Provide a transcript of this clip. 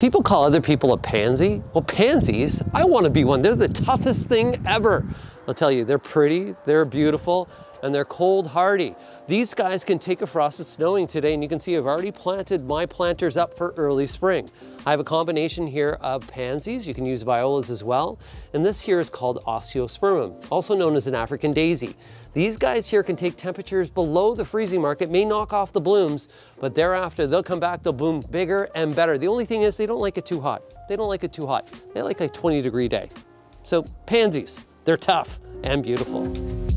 People call other people a pansy. Well, pansies, I want to be one. They're the toughest thing ever. I'll tell you, they're pretty, they're beautiful, and they're cold hardy. These guys can take a frost. It's snowing today, and you can see I've already planted my planters up for early spring. I have a combination here of pansies. You can use violas as well. And this here is called osteospermum, also known as an African daisy. These guys here can take temperatures below the freezing mark. It may knock off the blooms, but thereafter they'll come back, they'll bloom bigger and better. The only thing is they don't like it too hot. They don't like it too hot. They like a 20-degree day. So pansies, they're tough and beautiful.